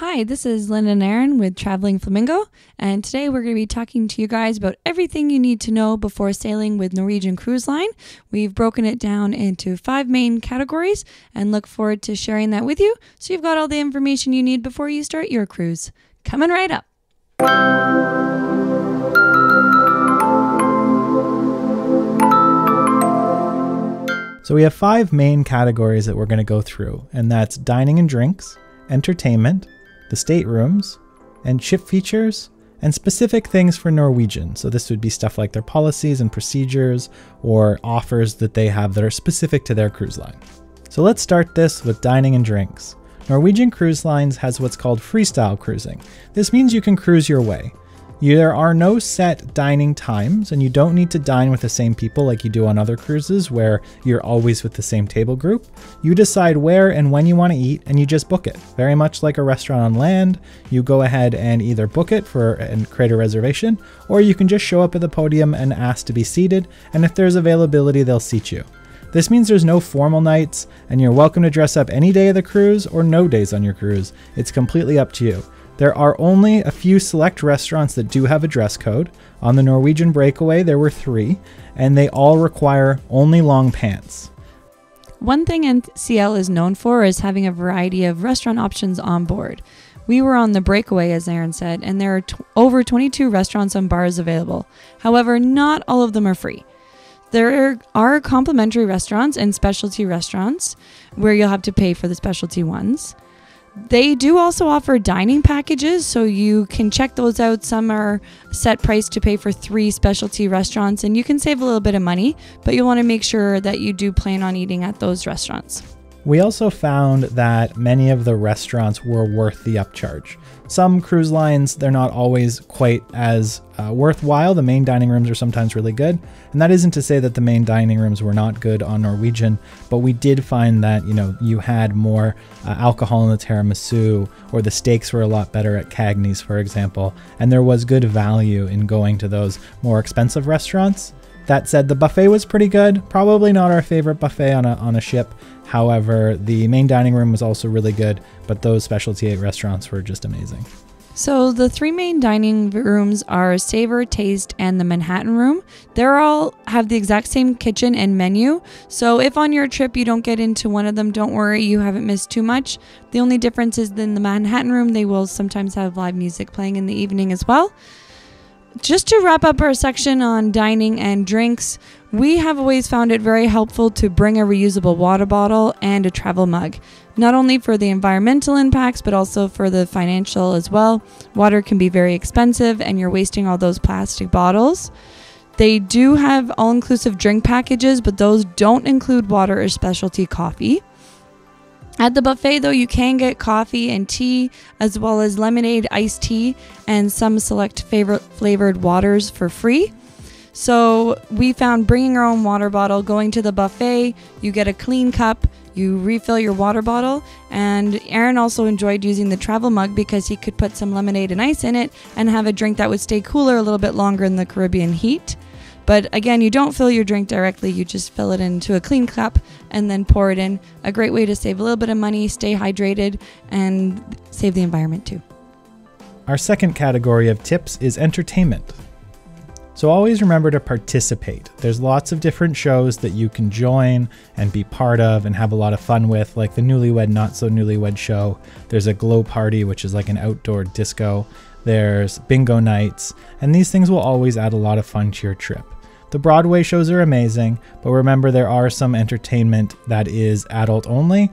Hi, this is Lynn and Aaron with Traveling Flamingo, and today we're going to be talking to you guys about everything you need to know before sailing with Norwegian Cruise Line. We've broken it down into 5 main categories and look forward to sharing that with you so you've got all the information you need before you start your cruise. Coming right up! So we have 5 main categories that we're going to go through, and that's dining and drinks, entertainment, the staterooms, and ship features, and specific things for Norwegian. So this would be stuff like their policies and procedures or offers that they have that are specific to their cruise line. So let's start this with dining and drinks. Norwegian Cruise Lines has what's called freestyle cruising. This means you can cruise your way. There are no set dining times, and you don't need to dine with the same people like you do on other cruises where you're always with the same table group. You decide where and when you want to eat, and you just book it. Very much like a restaurant on land, you go ahead and either book it and create a reservation, or you can just show up at the podium and ask to be seated, and if there's availability, they'll seat you. This means there's no formal nights, and you're welcome to dress up any day of the cruise or no days on your cruise. It's completely up to you. There are only a few select restaurants that do have a dress code. On the Norwegian Breakaway, there were 3, and they all require only long pants. One thing NCL is known for is having a variety of restaurant options on board. We were on the Breakaway, as Aaron said, and there are over 22 restaurants and bars available. However, not all of them are free. There are complimentary restaurants and specialty restaurants where you'll have to pay for the specialty ones. They do also offer dining packages, so you can check those out. Some are set price to pay for 3 specialty restaurants, and you can save a little bit of money, but you'll want to make sure that you do plan on eating at those restaurants. We also found that many of the restaurants were worth the upcharge. Some cruise lines, they're not always quite as worthwhile. The main dining rooms are sometimes really good. And that isn't to say that the main dining rooms were not good on Norwegian, but we did find that, you know, you had more alcohol in the tiramisu, or the steaks were a lot better at Cagney's, for example. And there was good value in going to those more expensive restaurants. That said, the buffet was pretty good. Probably not our favorite buffet on a ship. However, the main dining room was also really good, but those specialty restaurants were just amazing. So the 3 main dining rooms are Savor, Taste, and the Manhattan Room. They all have the exact same kitchen and menu. So if on your trip you don't get into one of them, don't worry, you haven't missed too much. The only difference is in the Manhattan Room, they will sometimes have live music playing in the evening as well. Just to wrap up our section on dining and drinks, we have always found it very helpful to bring a reusable water bottle and a travel mug, not only for the environmental impacts, but also for the financial as well. Water can be very expensive and you're wasting all those plastic bottles. They do have all-inclusive drink packages, but those don't include water or specialty coffee. At the buffet, though, you can get coffee and tea, as well as lemonade, iced tea, and some select favorite flavored waters for free. So we found bringing your own water bottle, going to the buffet, you get a clean cup, you refill your water bottle, and Aaron also enjoyed using the travel mug because he could put some lemonade and ice in it and have a drink that would stay cooler a little bit longer in the Caribbean heat. But again, you don't fill your drink directly, you just fill it into a clean cup and then pour it in. A great way to save a little bit of money, stay hydrated, and save the environment too. Our second category of tips is entertainment. So always remember to participate. There's lots of different shows that you can join and be part of and have a lot of fun with, like the Newlywed Not So Newlywed show. There's a glow party, which is like an outdoor disco. There's bingo nights, and these things will always add a lot of fun to your trip. The Broadway shows are amazing, but remember there are some entertainment that is adult only.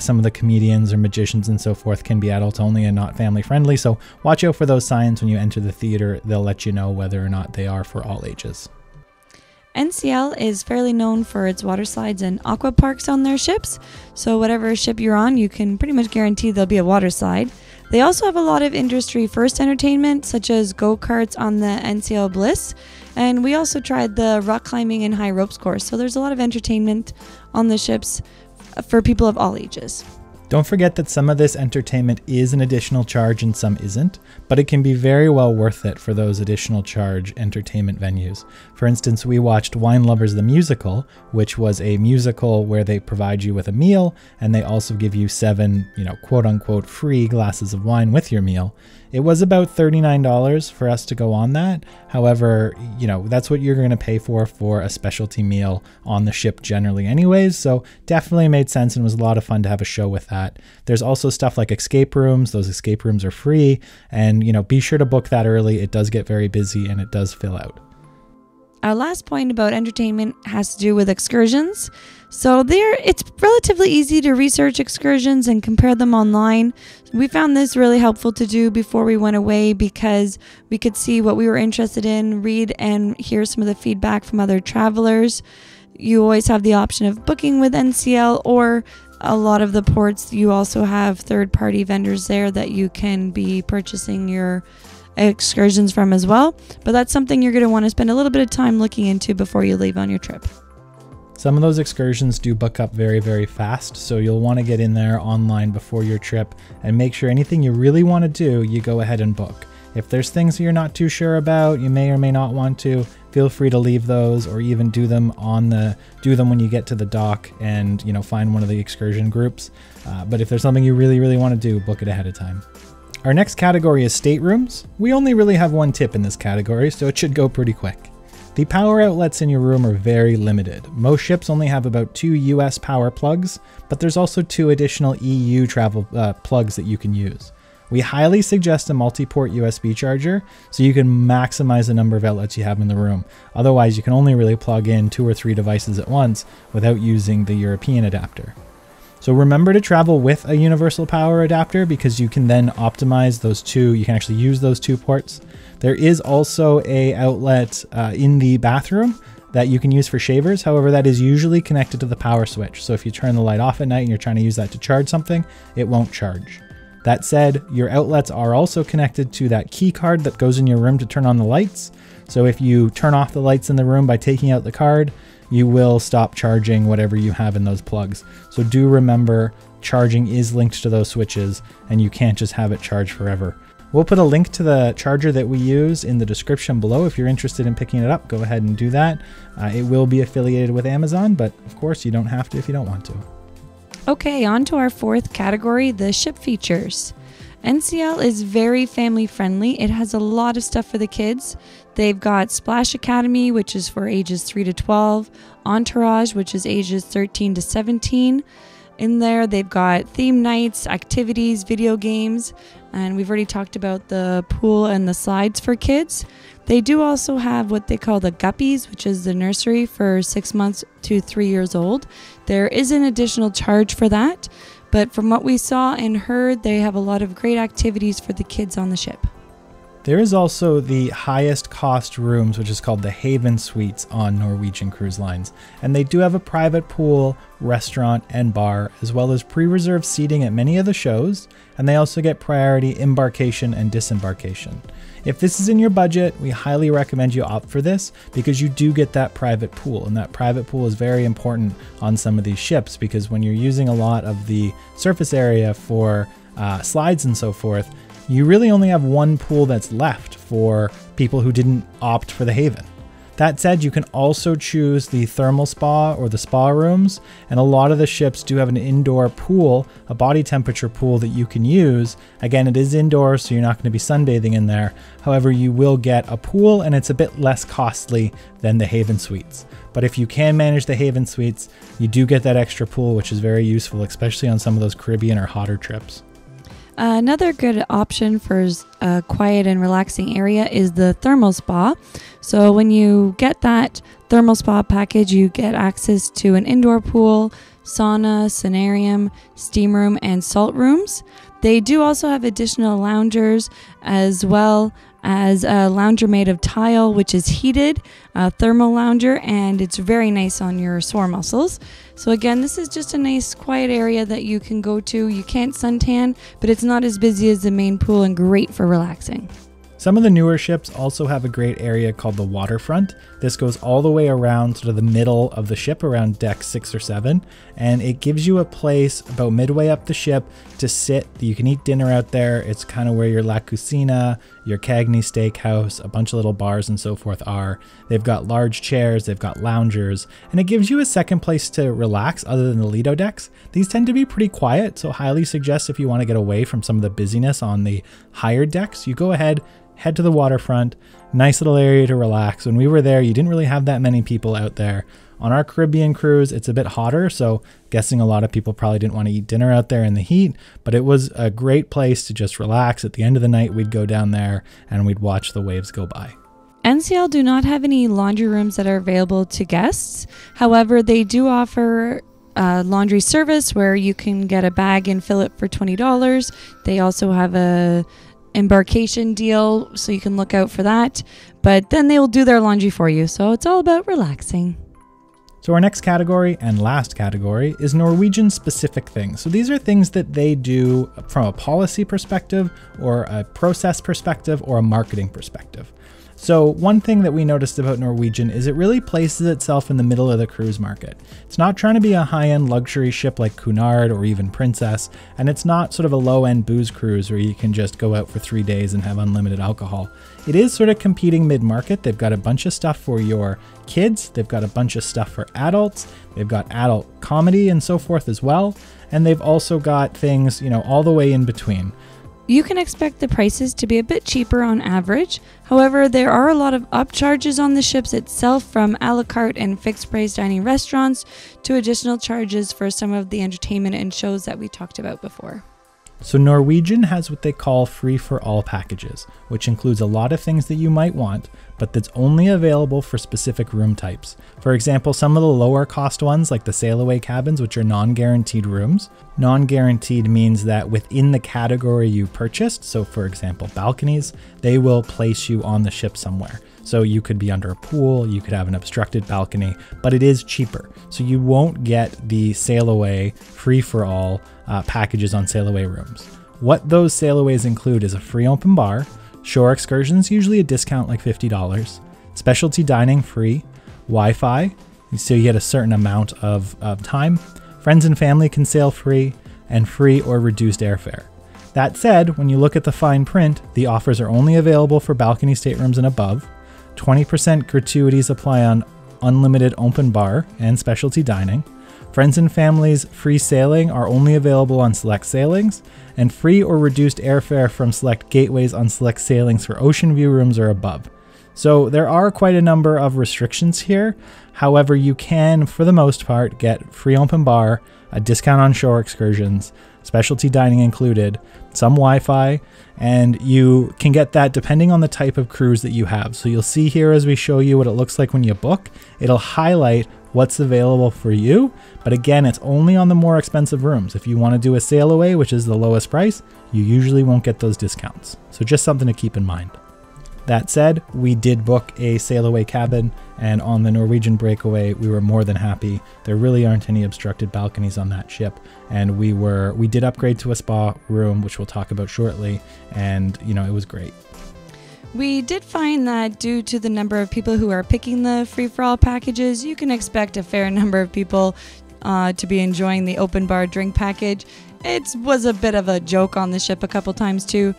Some of the comedians or magicians and so forth can be adult only and not family friendly, so watch out for those signs when you enter the theater. They'll let you know whether or not they are for all ages. NCL is fairly known for its water slides and aqua parks on their ships, so whatever ship you're on, you can pretty much guarantee there'll be a water slide. They also have a lot of industry first entertainment, such as go-karts on the NCL Bliss, and we also tried the rock climbing and high ropes course, so there's a lot of entertainment on the ships for people of all ages. Don't forget that some of this entertainment is an additional charge and some isn't, but it can be very well worth it for those additional charge entertainment venues. For instance, we watched Wine Lovers the Musical, which was a musical where they provide you with a meal and they also give you 7, quote unquote free glasses of wine with your meal. It was about $39 for us to go on that. However, that's what you're going to pay for a specialty meal on the ship generally anyways. So definitely made sense and was a lot of fun to have a show with that. There's also stuff like escape rooms. Those escape rooms are free and, be sure to book that early. It does get very busy and it does fill out. Our last point about entertainment has to do with excursions. So it's relatively easy to research excursions and compare them online. We found this really helpful to do before we went away because we could see what we were interested in, read and hear some of the feedback from other travelers. You always have the option of booking with NCL, or a lot of the ports you also have third-party vendors there that you can be purchasing your excursions from as well, but that's something you're going to want to spend a little bit of time looking into before you leave on your trip. Some of those excursions do book up very, very fast, so you'll want to get in there online before your trip and make sure anything you really want to do, you go ahead and book. If there's things you're not too sure about, you may or may not want to, feel free to leave those or even do them when you get to the dock and find one of the excursion groups. But if there's something you really, really want to do, book it ahead of time. Our next category is staterooms. We only really have one tip in this category, so it should go pretty quick. The power outlets in your room are very limited. Most ships only have about 2 US power plugs, but there's also 2 additional EU travel plugs that you can use. We highly suggest a multi-port USB charger so you can maximize the number of outlets you have in the room. Otherwise, you can only really plug in 2 or 3 devices at once without using the European adapter. So remember to travel with a universal power adapter because you can then optimize those 2. You can actually use those 2 ports. There is also an outlet in the bathroom that you can use for shavers. However, that is usually connected to the power switch. So if you turn the light off at night and you're trying to use that to charge something, it won't charge. That said, your outlets are also connected to that key card that goes in your room to turn on the lights. So if you turn off the lights in the room by taking out the card, you will stop charging whatever you have in those plugs. So do remember, charging is linked to those switches and you can't just have it charge forever. We'll put a link to the charger that we use in the description below. If you're interested in picking it up, go ahead and do that. It will be affiliated with Amazon, but of course you don't have to if you don't want to. Okay, on to our 4th category, the ship features. NCL is very family friendly. It has a lot of stuff for the kids. They've got Splash Academy, which is for ages 3 to 12, Entourage, which is ages 13 to 17. In there, they've got theme nights, activities, video games, and we've already talked about the pool and the slides for kids. They do also have what they call the guppies, which is the nursery for 6 months to 3 years old. There is an additional charge for that, but from what we saw and heard, they have a lot of great activities for the kids on the ship. There is also the highest cost rooms, which is called the Haven Suites on Norwegian Cruise Lines. And they do have a private pool, restaurant, and bar, as well as pre-reserved seating at many of the shows. And they also get priority embarkation and disembarkation. If this is in your budget, we highly recommend you opt for this because you do get that private pool. And that private pool is very important on some of these ships because when you're using a lot of the surface area for slides and so forth, you really only have one pool that's left for people who didn't opt for the Haven. That said, you can also choose the thermal spa or the spa rooms, and a lot of the ships do have an indoor pool, a body temperature pool that you can use. Again, it is indoors, so you're not going to be sunbathing in there. However, you will get a pool, and it's a bit less costly than the Haven Suites. But if you can manage the Haven Suites, you do get that extra pool, which is very useful, especially on some of those Caribbean or hotter trips. Another good option for a quiet and relaxing area is the thermal spa. So when you get that thermal spa package, you get access to an indoor pool, sauna, sanitarium, steam room, and salt rooms. They do also have additional loungers as well as a lounger made of tile, which is heated, a thermal lounger, and it's very nice on your sore muscles. So again, this is just a nice quiet area that you can go to. You can't suntan, but it's not as busy as the main pool and great for relaxing. Some of the newer ships also have a great area called the waterfront. This goes all the way around to the middle of the ship around deck 6 or 7, and it gives you a place about midway up the ship to sit. You can eat dinner out there. It's kind of where your La Cucina, your Cagney Steakhouse, a bunch of little bars and so forth are. They've got large chairs, they've got loungers, and it gives you a second place to relax other than the Lido decks. These tend to be pretty quiet, so highly suggest if you want to get away from some of the busyness on the higher decks, you go ahead, head to the waterfront, nice little area to relax. When we were there, you didn't really have that many people out there. On our Caribbean cruise, it's a bit hotter, so guessing a lot of people probably didn't want to eat dinner out there in the heat, but it was a great place to just relax. At the end of the night, we'd go down there and we'd watch the waves go by. NCL do not have any laundry rooms that are available to guests. However, they do offer laundry service where you can get a bag and fill it for $20. They also have a embarkation deal, so you can look out for that, but then they will do their laundry for you, so it's all about relaxing. So our next category and last category is Norwegian specific things. So these are things that they do from a policy perspective or a process perspective or a marketing perspective. So one thing that we noticed about Norwegian is it really places itself in the middle of the cruise market. It's not trying to be a high-end luxury ship like Cunard or even Princess, and it's not sort of a low-end booze cruise where you can just go out for 3 days and have unlimited alcohol. It is sort of competing mid-market. They've got a bunch of stuff for your kids, they've got a bunch of stuff for adults, they've got adult comedy and so forth as well, and they've also got things, you know, all the way in between. You can expect the prices to be a bit cheaper on average. However, there are a lot of upcharges on the ships itself, from a la carte and fixed price dining restaurants to additional charges for some of the entertainment and shows that we talked about before. So Norwegian has what they call free for all packages, which includes a lot of things that you might want, but that's only available for specific room types. For example, some of the lower cost ones like the sail away cabins, which are non-guaranteed rooms. Non-guaranteed means that within the category you purchased, so for example, balconies, they will place you on the ship somewhere. So you could be under a pool, you could have an obstructed balcony, but it is cheaper. So you won't get the sail away free for all packages on sail away rooms. What those sail aways include is a free open bar, shore excursions, usually a discount like $50, specialty dining free, Wi-Fi, so you get a certain amount of time, friends and family can sail free, and free or reduced airfare. That said, when you look at the fine print, the offers are only available for balcony staterooms and above. 20% gratuities apply on unlimited open bar and specialty dining. Friends and families free sailing are only available on select sailings, and free or reduced airfare from select gateways on select sailings for ocean view rooms or above. So there are quite a number of restrictions here. However, you can, for the most part, get free open bar, a discount on shore excursions, specialty dining included, some Wi-Fi, and you can get that depending on the type of cruise that you have. So you'll see here as we show you what it looks like when you book, it'll highlight what's available for you. But again, it's only on the more expensive rooms. If you want to do a sail away, which is the lowest price, you usually won't get those discounts. So just something to keep in mind. That said, we did book a sail away cabin, and on the Norwegian Breakaway, we were more than happy. There really aren't any obstructed balconies on that ship, and we did upgrade to a spa room, which we'll talk about shortly, and you know, it was great. We did find that due to the number of people who are picking the free-for-all packages, you can expect a fair number of people to be enjoying the open bar drink package. It was a bit of a joke on the ship a couple times too.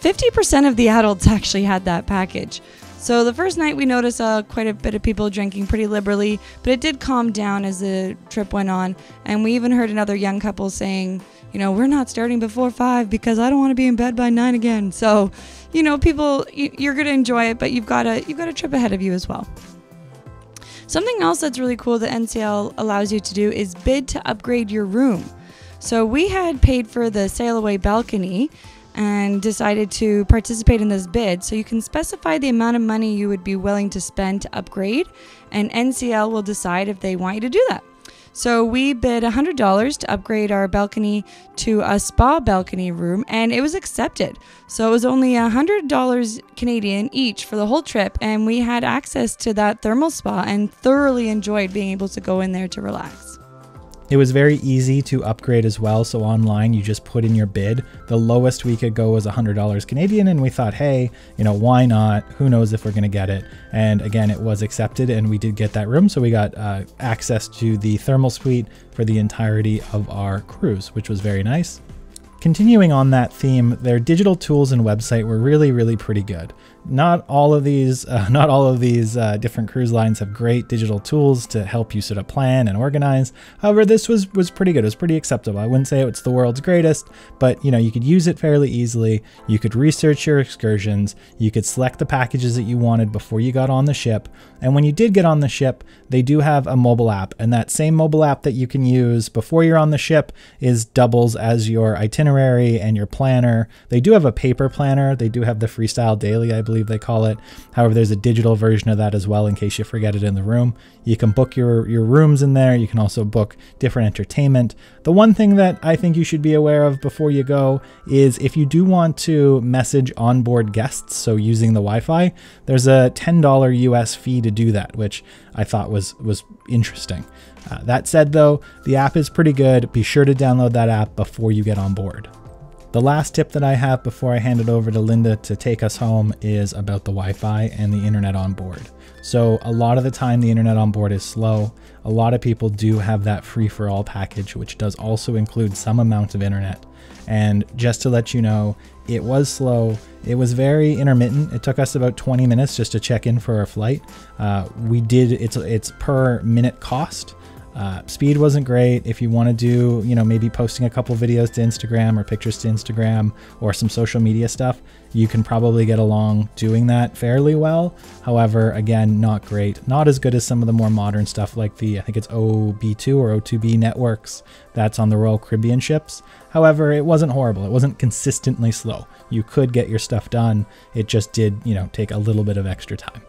50% of the adults actually had that package. So the first night we noticed quite a bit of people drinking pretty liberally, but it did calm down as the trip went on. And we even heard another young couple saying, you know, we're not starting before 5 because I don't want to be in bed by 9 again. So, you know, people, you're going to enjoy it, but you've got a trip ahead of you as well. Something else that's really cool that NCL allows you to do is bid to upgrade your room. So we had paid for the sail away balcony and decided to participate in this bid. So you can specify the amount of money you would be willing to spend to upgrade, and NCL will decide if they want you to do that. So we bid $100 to upgrade our balcony to a spa balcony room, and it was accepted. So it was only $100 Canadian each for the whole trip, and we had access to that thermal spa and thoroughly enjoyed being able to go in there to relax. It was very easy to upgrade as well, so online you just put in your bid. The lowest we could go was $100 Canadian, and we thought, hey, you know, why not? Who knows if we're gonna get it? And again, it was accepted and we did get that room, so we got access to the thermal suite for the entirety of our cruise, which was very nice. Continuing on that theme, their digital tools and website were really pretty good. Not all of these different cruise lines have great digital tools to help you sort of plan and organize. However, this was pretty good. It was pretty acceptable. I wouldn't say it's the world's greatest, but you know, you could use it fairly easily. You could research your excursions. You could select the packages that you wanted before you got on the ship. And when you did get on the ship, they do have a mobile app, and that same mobile app that you can use before you're on the ship is doubles as your itinerary and your planner. They do have a paper planner. They do have the Freestyle Daily, I believe they call it. However, there's a digital version of that as well in case you forget it in the room. You can book your rooms in there. You can also book different entertainment. The one thing that I think you should be aware of before you go is if you do want to message onboard guests, so using the Wi-Fi, there's a $10 US fee to do that, which I thought was interesting. That said though, the app is pretty good. Be sure to download that app before you get on board. The last tip that I have before I hand it over to Linda to take us home is about the Wi-Fi and the internet on board. So a lot of the time the internet on board is slow. A lot of people do have that free for all package, which does also include some amount of internet. And just to let you know, it was slow. It was very intermittent. It took us about 20 minutes just to check in for our flight. It's per minute cost. Speed wasn't great. If you want to do, you know, maybe posting a couple videos to Instagram or pictures to Instagram or some social media stuff, you can probably get along doing that fairly well. However, again, not great. Not as good as some of the more modern stuff like the, I think it's OB2 or O2B networks that's on the Royal Caribbean ships. However, it wasn't horrible. It wasn't consistently slow. You could get your stuff done. It just did, you know, take a little bit of extra time.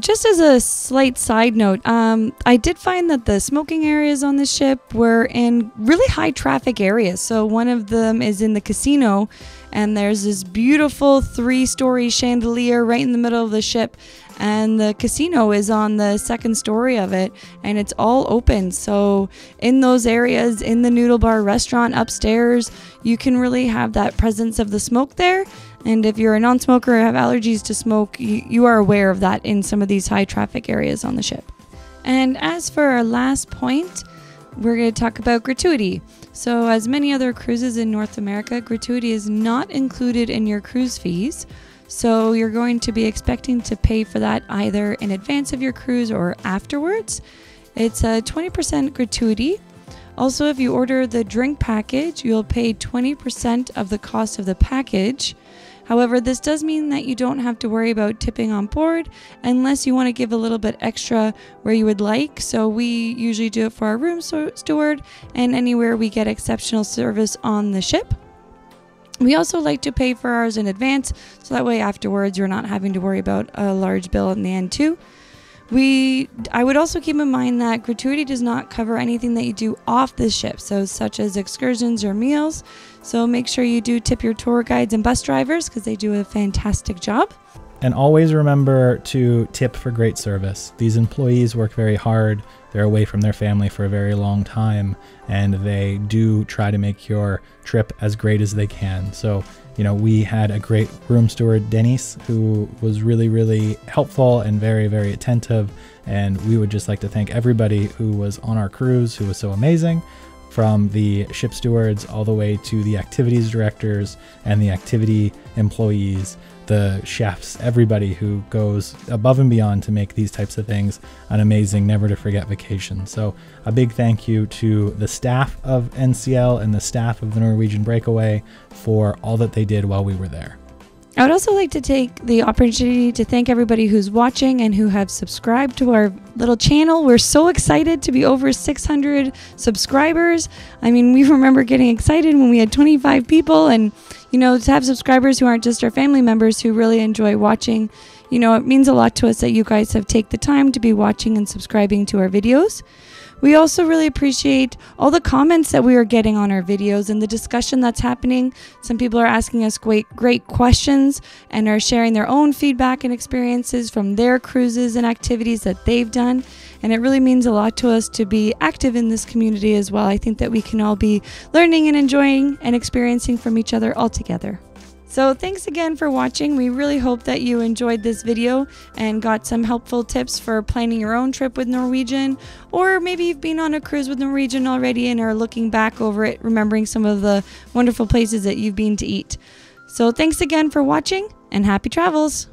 Just as a slight side note, I did find that the smoking areas on the ship were in really high traffic areas. So one of them is in the casino, and there's this beautiful 3-story chandelier right in the middle of the ship. And the casino is on the 2nd story of it, and it's all open. So in those areas, in the Noodle Bar restaurant upstairs, you can really have that presence of the smoke there. And if you're a non-smoker or have allergies to smoke, you are aware of that in some of these high traffic areas on the ship. And as for our last point, we're going to talk about gratuity. So as many other cruises in North America, gratuity is not included in your cruise fees. So you're going to be expecting to pay for that either in advance of your cruise or afterwards. It's a 20% gratuity. Also, if you order the drink package, you'll pay 20% of the cost of the package. However, this does mean that you don't have to worry about tipping on board unless you want to give a little bit extra where you would like. So we usually do it for our room steward and anywhere we get exceptional service on the ship. We also like to pay for ours in advance, so that way afterwards you're not having to worry about a large bill in the end too. I would also keep in mind that gratuity does not cover anything that you do off the ship, so such as excursions or meals. So make sure you do tip your tour guides and bus drivers because they do a fantastic job. And always remember to tip for great service. These employees work very hard. They're away from their family for a very long time, and they do try to make your trip as great as they can. So, you know, we had a great room steward, Denise, who was really helpful and very attentive. And we would just like to thank everybody who was on our cruise, who was so amazing, from the ship stewards all the way to the activities directors and the activity employees, the chefs, everybody who goes above and beyond to make these types of things an amazing, never to forget vacation. So a big thank you to the staff of NCL and the staff of the Norwegian Breakaway for all that they did while we were there. I would also like to take the opportunity to thank everybody who's watching and who have subscribed to our little channel. We're so excited to be over 600 subscribers. I mean, we remember getting excited when we had 25 people, and, you know, to have subscribers who aren't just our family members who really enjoy watching, you know, it means a lot to us that you guys have taken the time to be watching and subscribing to our videos. We also really appreciate all the comments that we are getting on our videos and the discussion that's happening. Some people are asking us great questions and are sharing their own feedback and experiences from their cruises and activities that they've done. And it really means a lot to us to be active in this community as well. I think that we can all be learning and enjoying and experiencing from each other all together. So thanks again for watching. We really hope that you enjoyed this video and got some helpful tips for planning your own trip with Norwegian, or maybe you've been on a cruise with Norwegian already and are looking back over it, remembering some of the wonderful places that you've been to eat. So thanks again for watching and happy travels!